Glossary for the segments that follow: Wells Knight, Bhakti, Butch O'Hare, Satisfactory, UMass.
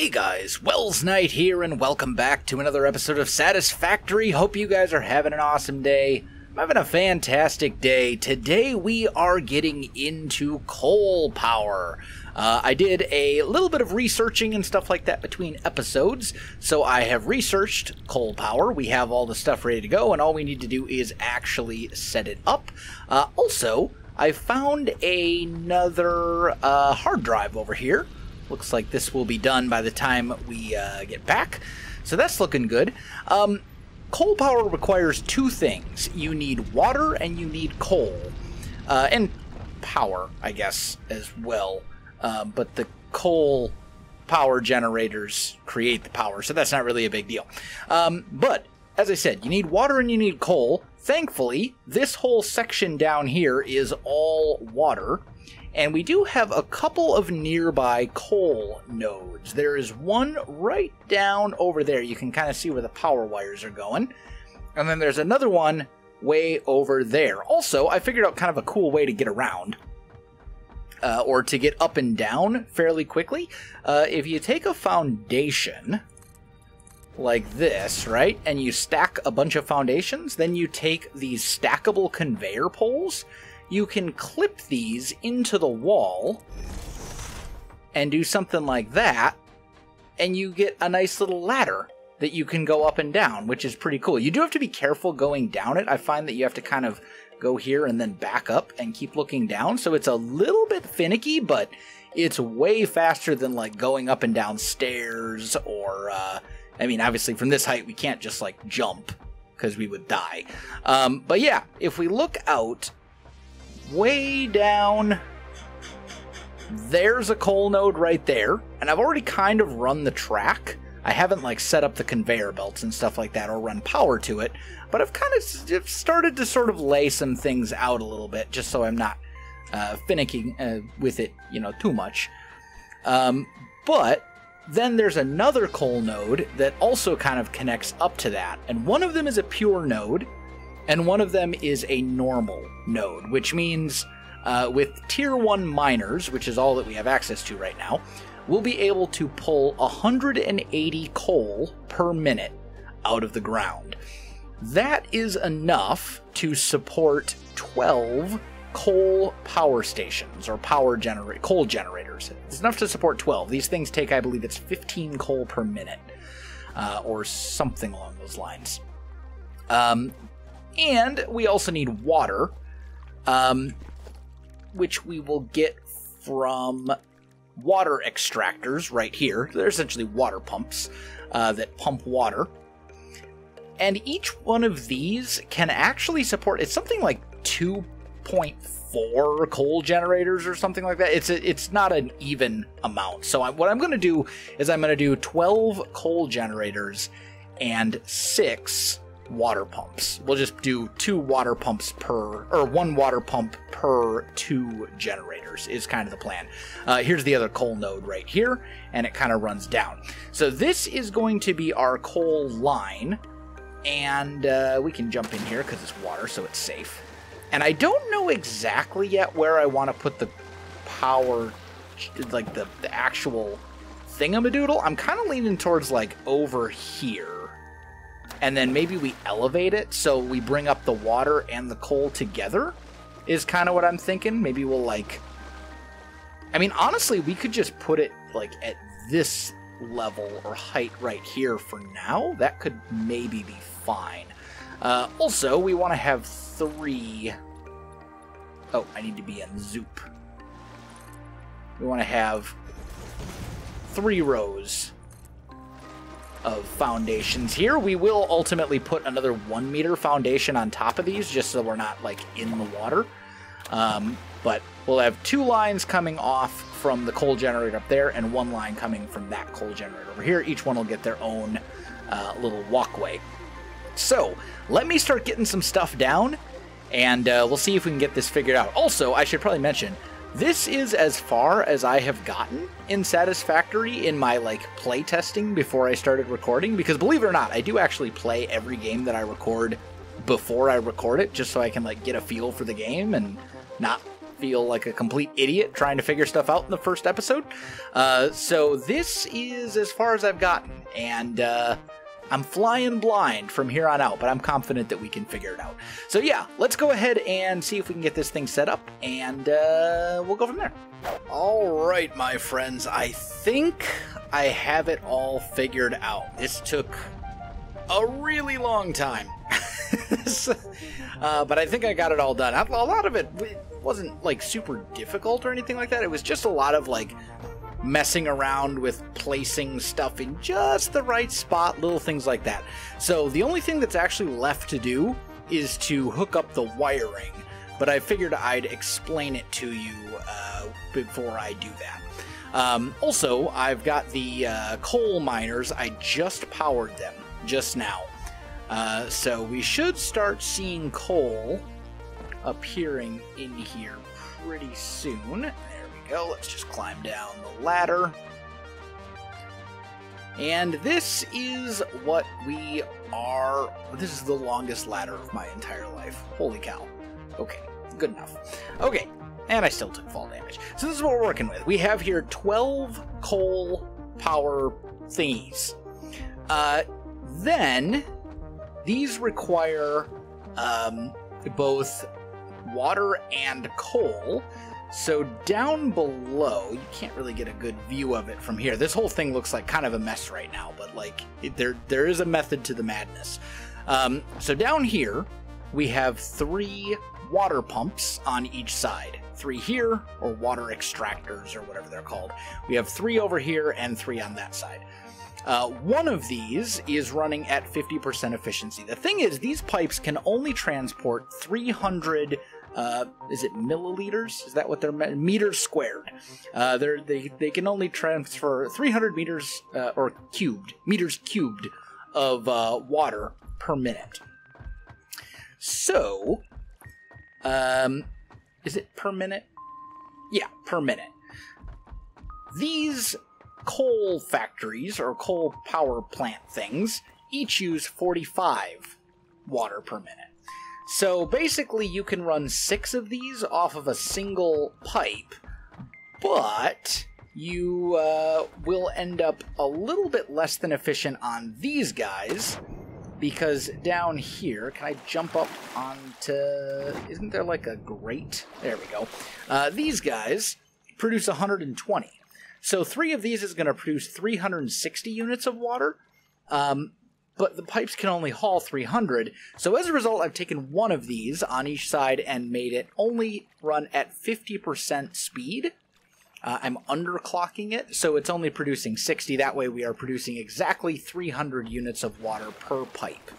Hey guys, Wells Knight here, and welcome back to another episode of Satisfactory. Hope you guys are having an awesome day. I'm having a fantastic day. Today we are getting into coal power. I did a little bit of researching and stuff like that between episodes, so I have researched coal power. We have all the stuff ready to go, and all we need to do is actually set it up. Also, I found another hard drive over here. Looks like this will be done by the time we get back. So that's looking good. Coal power requires two things. You need water and you need coal. And power, I guess, as well. But the coal power generators create the power, so that's not really a big deal. But, as I said, you need water and you need coal. Thankfully, this whole section down here is all water. And we do have a couple of nearby coal nodes. There is one right down over there. You can kind of see where the power wires are going. And then there's another one way over there. Also, I figured out kind of a cool way to get around. Or to get up and down fairly quickly. If you take a foundation like this, right? And you stack a bunch of foundations. Then you take these stackable conveyor poles. You can clip these into the wall and do something like that, and you get a nice little ladder that you can go up and down, which is pretty cool. You do have to be careful going down it. I find that you have to kind of go here and then back up and keep looking down, so it's a little bit finicky, but it's way faster than, like, going up and down stairs or, I mean, obviously from this height we can't just, like, jump because we would die. But yeah, if we look out, way down, there's a coal node right there, and I've already kind of run the track. I haven't, like, set up the conveyor belts and stuff like that or run power to it, but I've kind of started to sort of lay some things out a little bit just so I'm not finicking with it, you know, too much. But then there's another coal node that also kind of connects up to that, and one of them is a pure node. And one of them is a normal node, which means with Tier 1 miners, which is all that we have access to right now, we'll be able to pull 180 coal per minute out of the ground. That is enough to support 12 coal power stations, or coal generators. It's enough to support 12. These things take, I believe, it's 15 coal per minute, or something along those lines. And we also need water, which we will get from water extractors right here. They're essentially water pumps that pump water. And each one of these can actually support, it's something like 2.4 coal generators or something like that. It's not an even amount. So what I'm going to do is I'm going to do 12 coal generators and 6 water pumps. We'll just do 2 water pumps per, or 1 water pump per 2 generators is kind of the plan. Here's the other coal node right here, and it kind of runs down. So this is going to be our coal line, and we can jump in here because it's water, so it's safe. And I don't know exactly yet where I want to put the power, like the actual thingamadoodle. I'm kind of leaning towards, like, over here. And then maybe we elevate it so we bring up the water and the coal together is kind of what I'm thinking. Maybe we'll, like, I mean, honestly, we could just put it, like, at this level or height right here for now. That could maybe be fine. Also, we want to have 3. Oh, I need to be in Zoop. We want to have 3 rows of foundations here. We will ultimately put another 1 meter foundation on top of these just so we're not, like, in the water. But we'll have 2 lines coming off from the coal generator up there and 1 line coming from that coal generator over here. Each one will get their own little walkway. So let me start getting some stuff down, and we'll see if we can get this figured out. Also, I should probably mention, this is as far as I have gotten in Satisfactory in my, like, play testing before I started recording, because believe it or not, I do actually play every game that I record before I record it, just so I can, like, get a feel for the game and not feel like a complete idiot trying to figure stuff out in the first episode. So this is as far as I've gotten, and I'm flying blind from here on out, but I'm confident that we can figure it out. So yeah, let's go ahead and see if we can get this thing set up, and we'll go from there. All right, my friends, I think I have it all figured out. This took a really long time. But I think I got it all done. A lot of it wasn't like super difficult or anything like that. It was just a lot of like messing around with placing stuff in just the right spot, little things like that. So the only thing that's actually left to do is to hook up the wiring, but I figured I'd explain it to you before I do that. Also, I've got the coal miners. I just powered them just now. So we should start seeing coal appearing in here pretty soon. There we go. Let's just climb down the ladder. And this is what we are. This is the longest ladder of my entire life. Holy cow. Okay, good enough. Okay, and I still took fall damage. So this is what we're working with. We have here 12 coal power thingies. Then these require both water and coal. So down below, you can't really get a good view of it from here. This whole thing looks like kind of a mess right now, but like there is a method to the madness. So down here, we have 3 water pumps on each side. 3 here, or water extractors, or whatever they're called. We have 3 over here and 3 on that side. One of these is running at 50% efficiency. The thing is, these pipes can only transport 300, is it milliliters? Is that what they're meters squared? They can only transfer 300 meters, or cubed, meters cubed of water per minute. So, is it per minute? Yeah, per minute. These coal factories, or coal power plant things, each use 45 water per minute. So basically you can run 6 of these off of a single pipe, but you will end up a little bit less than efficient on these guys, because down here, can I jump up onto, isn't there like a grate? There we go. These guys produce 120. So 3 of these is going to produce 360 units of water, but the pipes can only haul 300. So as a result, I've taken 1 of these on each side and made it only run at 50% speed. I'm underclocking it, so it's only producing 60. That way we are producing exactly 300 units of water per pipe,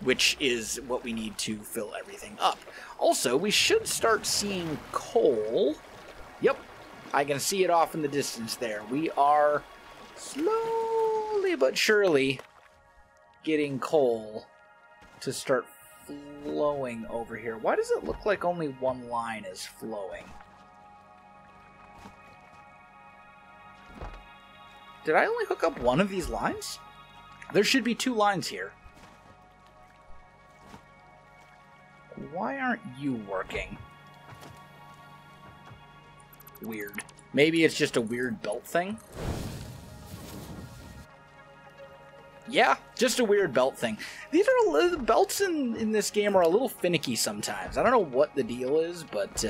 which is what we need to fill everything up. Also, we should start seeing coal. Yep. I can see it off in the distance there. We are slowly but surely getting coal to start flowing over here. Why does it look like only 1 line is flowing? Did I only hook up 1 of these lines? There should be 2 lines here. Why aren't you working? Weird. Maybe it's just a weird belt thing? Yeah, just a weird belt thing. These are the belts in this game are a little finicky sometimes. I don't know what the deal is, but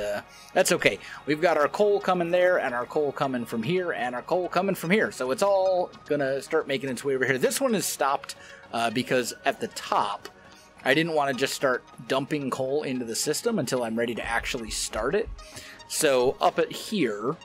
that's okay. We've got our coal coming there, and our coal coming from here, and our coal coming from here. So it's all gonna start making its way over here. This one is stopped because at the top, I didn't want to just start dumping coal into the system until I'm ready to actually start it. So up at here,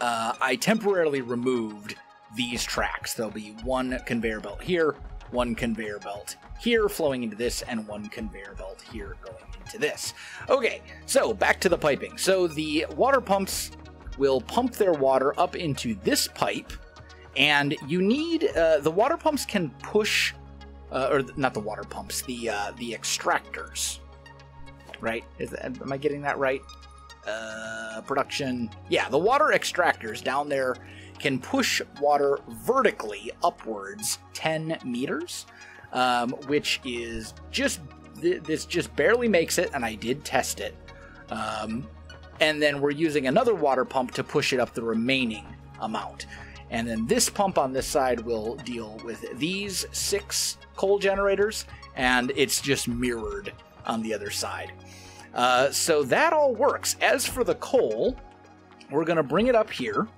I temporarily removed these tracks. There'll be 1 conveyor belt here, 1 conveyor belt here flowing into this, and 1 conveyor belt here going into this. Okay, so back to the piping. So the water pumps will pump their water up into this pipe, and you need, the water pumps can push, or not the water pumps, the extractors. Right? Am I getting that right? Production. Yeah, the water extractors down there can push water vertically upwards 10 meters, which is just, this just barely makes it, and I did test it. And then we're using another water pump to push it up the remaining amount. And then this pump on this side will deal with these 6 coal generators, and it's just mirrored on the other side. So that all works. As for the coal, we're going to bring it up here,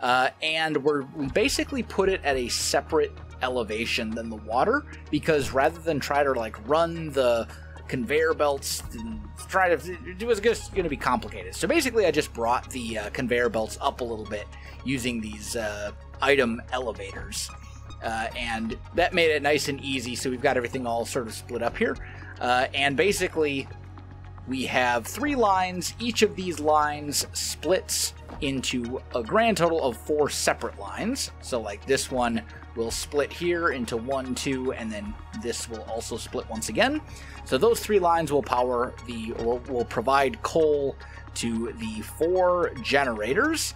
and we basically put it at a separate elevation than the water, because rather than try to like run the conveyor belts and try to, it was just going to be complicated. So basically I just brought the conveyor belts up a little bit using these item elevators, and that made it nice and easy. So we've got everything all sort of split up here, and basically we have 3 lines. Each of these lines splits into a grand total of 4 separate lines. So like this one will split here into 1, 2, and then this will also split once again. So those 3 lines will power the, or will provide coal to the 4 generators,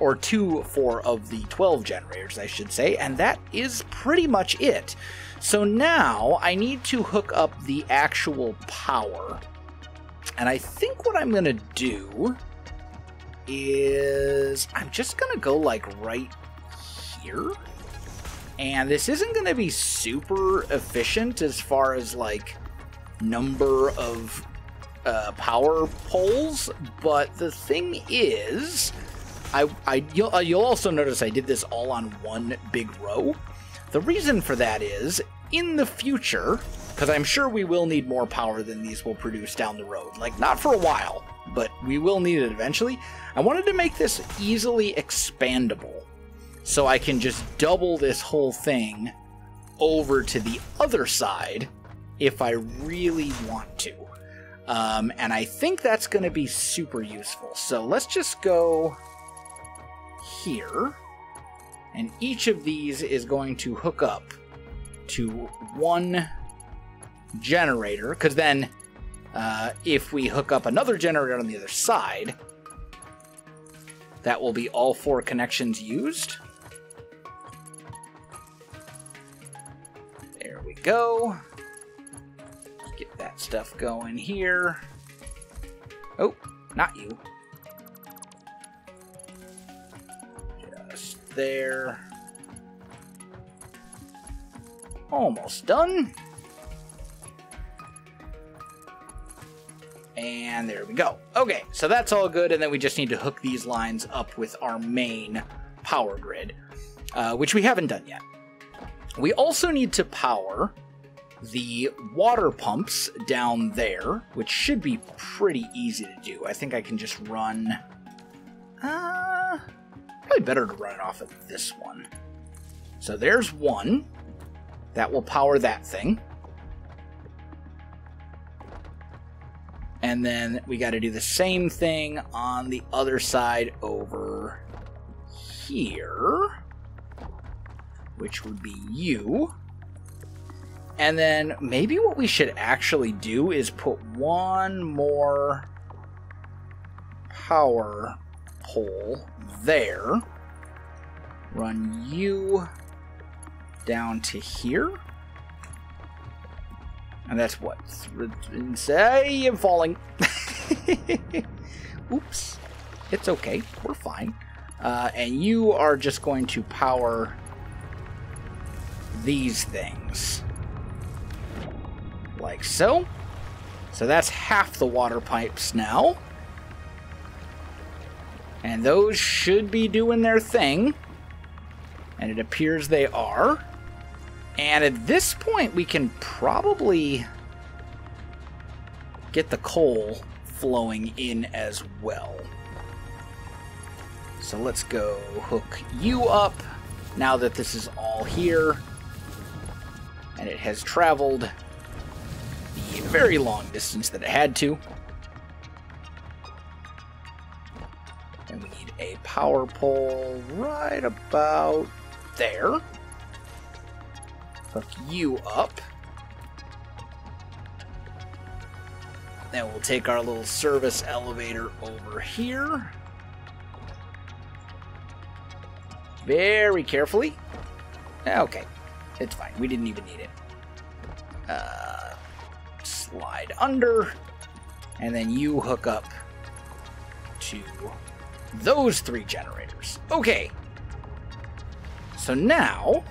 or 4 of the 12 generators, I should say. And that is pretty much it. So now I need to hook up the actual power. And I think what I'm going to do is I'm just going to go like right here. And this isn't going to be super efficient as far as like number of power poles. But the thing is, you'll also notice I did this all on one big row. The reason for that is in the future, because I'm sure we will need more power than these will produce down the road. Like, not for a while, but we will need it eventually. I wanted to make this easily expandable, so I can just double this whole thing over to the other side if I really want to. And I think that's going to be super useful. So let's just go here, and each of these is going to hook up to 1 generator, because then if we hook up another generator on the other side, that will be all 4 connections used. There we go. Get that stuff going here. Oh, not you. Just there. Almost done. And there we go. Okay, so that's all good, and then we just need to hook these lines up with our main power grid, which we haven't done yet. We also need to power the water pumps down there, which should be pretty easy to do. I think I can just run... probably better to run it off of this one. So there's one. That will power that thing. And then we got to do the same thing on the other side over here, which would be you. And then maybe what we should actually do is put 1 more power pole there. Run you down to here. And that's what? Say I'm falling. Oops. It's okay. We're fine. And you are just going to power these things. Like so. So that's half the water pipes now. And those should be doing their thing. And it appears they are. And at this point, we can probably get the coal flowing in as well. So let's go hook you up now that this is all here. And it has traveled the very long distance that it had to. And we need a power pole right about there. Hook you up. Then we'll take our little service elevator over here. Very carefully. Okay. It's fine. We didn't even need it. Slide under. and then you hook up to those three generators. Okay. So now,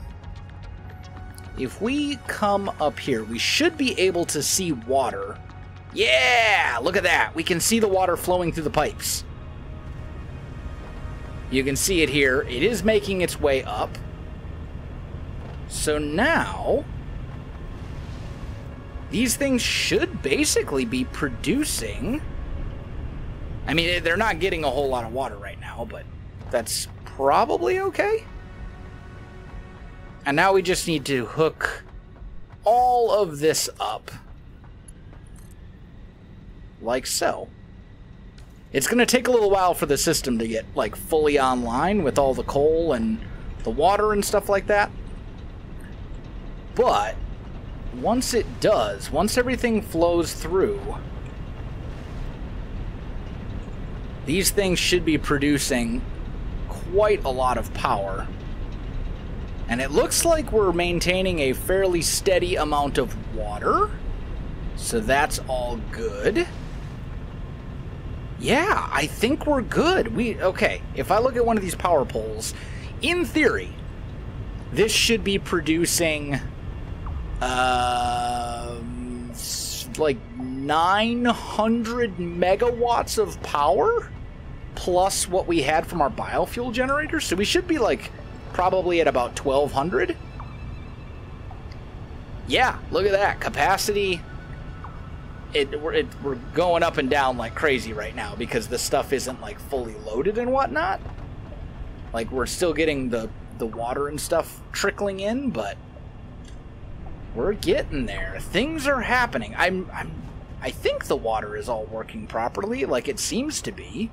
if we come up here, we should be able to see water. Yeah! Look at that! We can see the water flowing through the pipes. You can see it here. It is making its way up. So now, these things should basically be producing... I mean, they're not getting a whole lot of water right now, but that's probably okay. And now we just need to hook all of this up. Like so. It's going to take a little while for the system to get, like, fully online with all the coal and the water and stuff like that. But once it does, once everything flows through, these things should be producing quite a lot of power. And it looks like we're maintaining a fairly steady amount of water. So that's all good. Yeah, I think we're good. Okay, if I look at one of these power poles, in theory, this should be producing like 900 megawatts of power plus what we had from our biofuel generators. So we should be like probably at about 1200. Yeah, look at that capacity. We're going up and down like crazy right now because the stuff isn't like fully loaded and whatnot. Like we're still getting the water and stuff trickling in, but we're getting there. Things are happening. I think the water is all working properly, like it seems to be.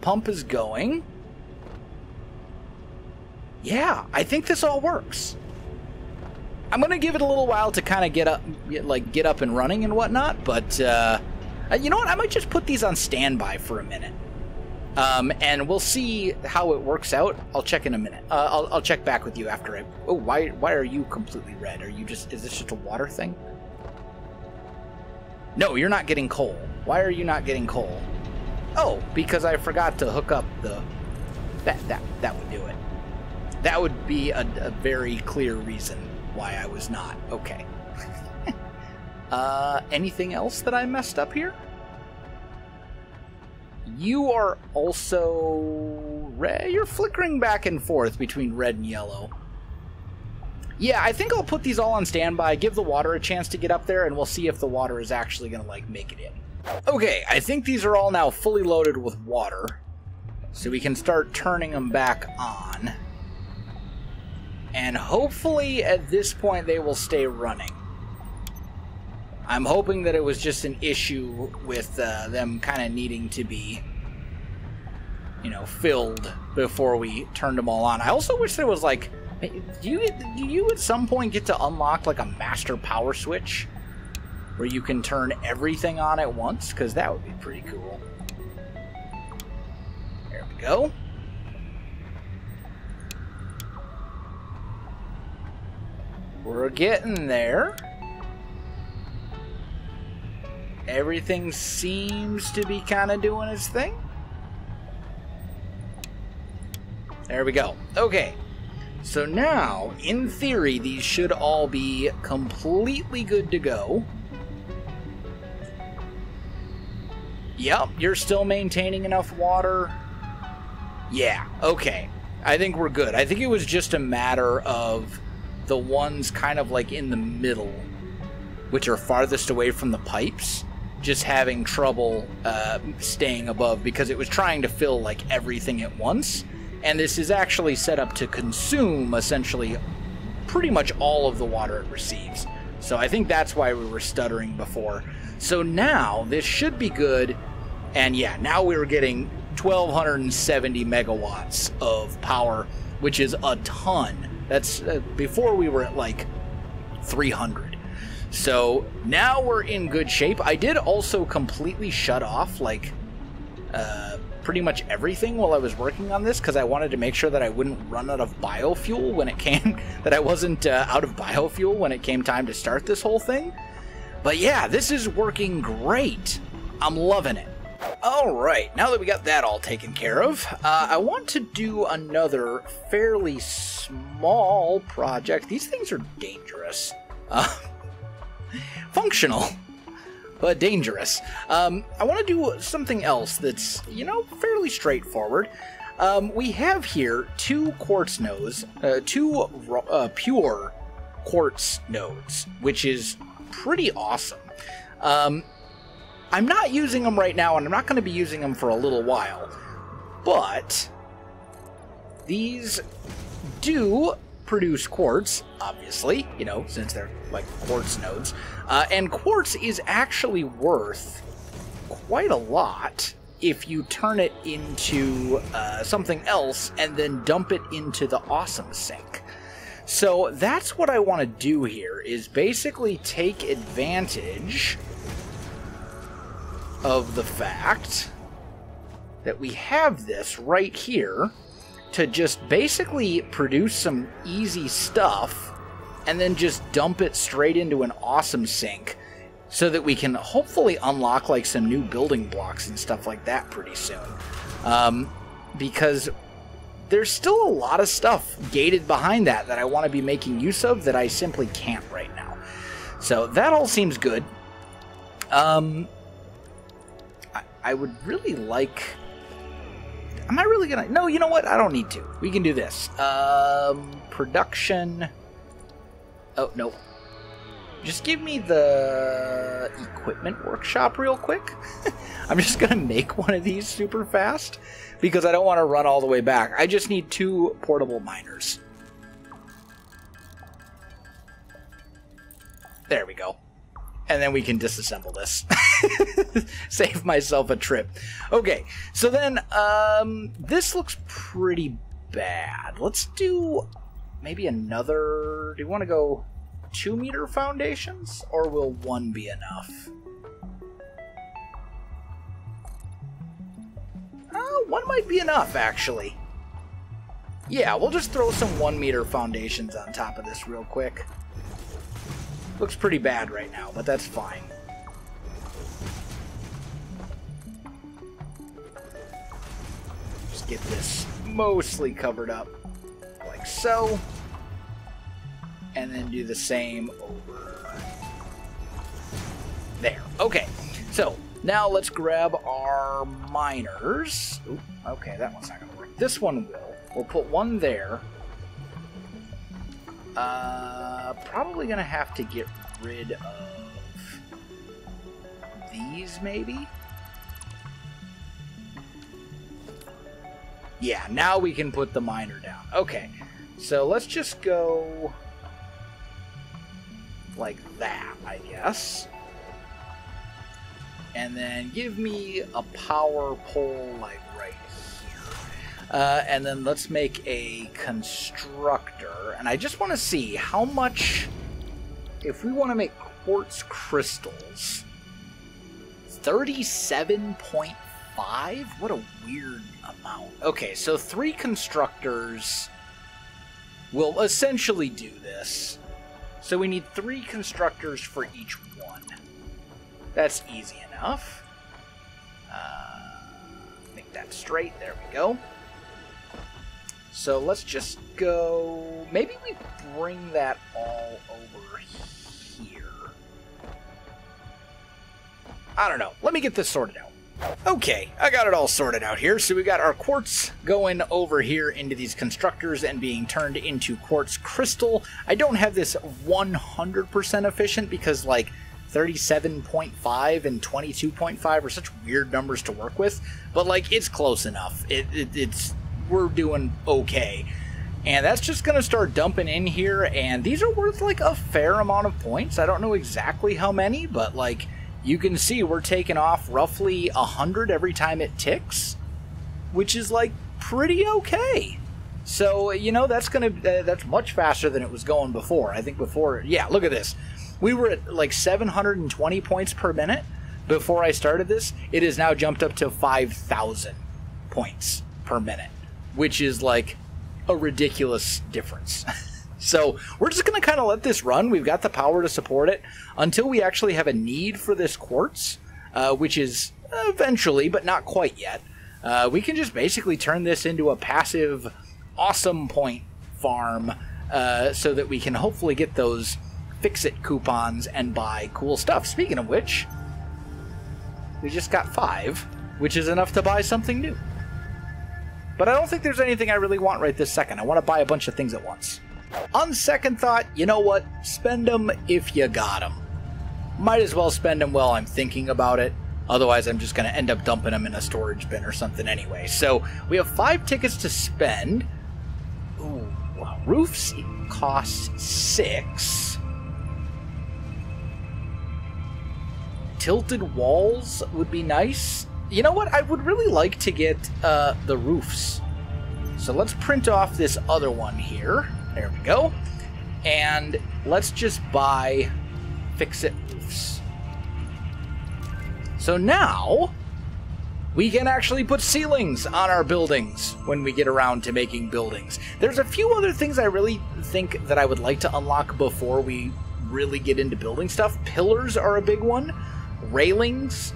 Pump is going. Yeah, I think this all works. I'm gonna give it a little while to kind of get up and running and whatnot, but you know what? I might just put these on standby for a minute, and we'll see how it works out. I'll check in a minute. I'll check back with you after I. Oh, why are you completely red? Are you just? Is this just a water thing? No, you're not getting coal. Why are you not getting coal? Oh, because I forgot to hook up the. That would do it. That would be a very clear reason why I was not. Okay. Anything else that I messed up here? You are also red. You're flickering back and forth between red and yellow. Yeah, I think I'll put these all on standby, give the water a chance to get up there, and we'll see if the water is actually going to, like, make it in. Okay, I think these are all now fully loaded with water, so we can start turning them back on. And hopefully at this point they will stay running. I'm hoping that it was just an issue with them kind of needing to be, you know, filled before we turned them all on. I also wish there was like, do you at some point get to unlock like a master power switch where you can turn everything on at once? Because that would be pretty cool. There we go. We're getting there. Everything seems to be kind of doing its thing. There we go. Okay. So now, in theory, these should all be completely good to go. Yep, you're still maintaining enough water. Yeah, okay. I think we're good. I think it was just a matter of the ones kind of like in the middle, which are farthest away from the pipes, just having trouble staying above because it was trying to fill like everything at once. And this is actually set up to consume essentially pretty much all of the water it receives. So I think that's why we were stuttering before. So now this should be good. And yeah, now we were getting 1,270 megawatts of power, which is a ton. That's before we were at like 300. So now we're in good shape. I did also completely shut off like pretty much everything while I was working on this because I wanted to make sure that I wouldn't run out of biofuel when it came, that I wasn't out of biofuel when it came time to start this whole thing. But yeah, this is working great. I'm loving it. Alright, now that we got that all taken care of, I want to do another fairly small project. These things are dangerous. Functional, but dangerous. I want to do something else that's, you know, fairly straightforward. We have here two quartz nodes, two pure quartz nodes, which is pretty awesome. I'm not using them right now, and I'm not going to be using them for a little while, but these do produce quartz, obviously, you know, since they're like quartz nodes, and quartz is actually worth quite a lot if you turn it into something else and then dump it into the awesome sink. So that's what I want to do here, is basically take advantage of the fact that we have this right here to just basically produce some easy stuff and then just dump it straight into an awesome sink so that we can hopefully unlock like some new building blocks and stuff like that pretty soon. Because there's still a lot of stuff gated behind that that I want to be making use of that I simply can't right now. So that all seems good. I would really like... Am I really gonna... No, you know what? I don't need to. We can do this. Production... Oh, no. Just give me the equipment workshop real quick. I'm just gonna make one of these super fast because I don't want to run all the way back. I just need two portable miners. There we go. And then we can disassemble this. Save myself a trip. Okay, so then this looks pretty bad. Let's do maybe another... Do you want to go 2-meter foundations, or will one be enough? One might be enough, actually. Yeah, we'll just throw some 1-meter foundations on top of this real quick. Looks pretty bad right now, but that's fine. Just get this mostly covered up, like so. And then do the same over there. Okay, so now let's grab our miners. Ooh, okay, that one's not going to work. This one will. We'll put one there. Probably going to have to get rid of these, maybe? Yeah, now we can put the miner down. Okay, so let's just go... like that, I guess. And then give me a power pole, like, right here. And then let's make a constructor. And I just want to see how much... If we want to make quartz crystals... 37.5? What a weird amount. Okay, so 3 constructors will essentially do this. So we need 3 constructors for each one. That's easy enough. I think that's straight. There we go. So let's just go... Maybe we bring that all over here. I don't know. Let me get this sorted out. Okay, I got it all sorted out here. So we got our quartz going over here into these constructors and being turned into quartz crystal. I don't have this 100% efficient because like 37.5 and 22.5 are such weird numbers to work with, but like it's close enough. It's we're doing okay. And that's just going to start dumping in here, and these are worth like a fair amount of points. I don't know exactly how many, but like you can see we're taking off roughly 100 every time it ticks, which is like pretty okay. So, you know, that's going to that's much faster than it was going before. I think before, yeah, look at this. We were at like 720 points per minute before I started this. It has now jumped up to 5,000 points per minute, which is like a ridiculous difference. So we're just going to kind of let this run. We've got the power to support it until we actually have a need for this quartz. which is eventually, but not quite yet. We can just basically turn this into a passive awesome point farm so that we can hopefully get those fix-it coupons and buy cool stuff. Speaking of which, we just got 5, which is enough to buy something new. But I don't think there's anything I really want right this second. I want to buy a bunch of things at once. On second thought, you know what? Spend them if you got them. Might as well spend them while I'm thinking about it. Otherwise, I'm just going to end up dumping them in a storage bin or something anyway. So we have 5 tickets to spend. Ooh, roofs cost 6. Tilted walls would be nice. You know what? I would really like to get the roofs. So let's print off this other one here. There we go. And let's just buy fix-it roofs. So now, we can actually put ceilings on our buildings when we get around to making buildings. There's a few other things I really think that I would like to unlock before we really get into building stuff. Pillars are a big one, railings,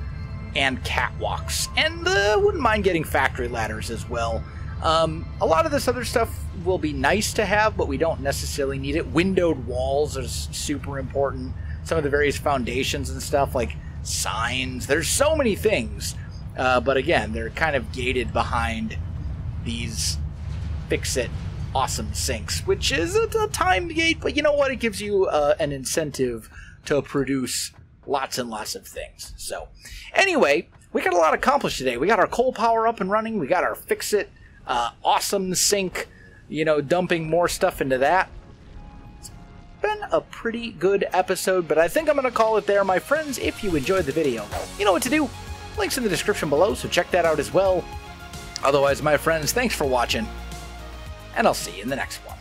and catwalks. And wouldn't mind getting factory ladders as well. A lot of this other stuff will be nice to have, but we don't necessarily need it. Windowed walls are super important. Some of the various foundations and stuff, like signs. There's so many things, but again, they're kind of gated behind these fix-it awesome sinks, which is a time gate, but you know what? It gives you an incentive to produce lots and lots of things. So anyway, we got a lot accomplished today. We got our coal power up and running. We got our fix-it awesome sink, you know, dumping more stuff into that. Been a pretty good episode, but I think I'm going to call it there, my friends. If you enjoyed the video, you know what to do. Links in the description below, so check that out as well. Otherwise, my friends, thanks for watching, and I'll see you in the next one.